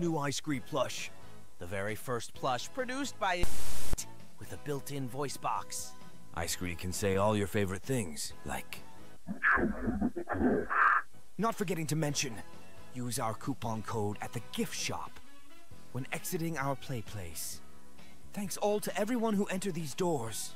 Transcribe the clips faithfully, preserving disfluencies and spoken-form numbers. new ice cream plush. The very first plush produced by it with a built-in voice box. Ice cream can say all your favorite things, like... Not forgetting to mention, use our coupon code at the gift shop when exiting our play place. Thanks all to everyone who entered these doors.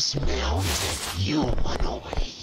smells that you want to hear.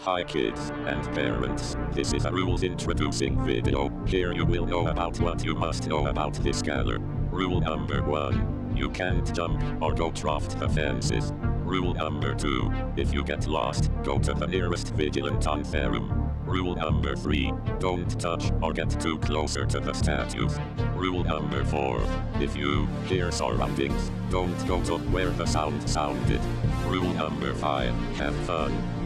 Hi kids, and parents, this is a rules introducing video. Here you will know about what you must know about this color. Rule number one, you can't jump or go draft the fences. Rule number two, if you get lost, go to the nearest Vigilantontherum. Rule number three, don't touch or get too closer to the statues. Rule number four, if you hear surroundings, don't go to where the sound sounded. Rule number five, have fun.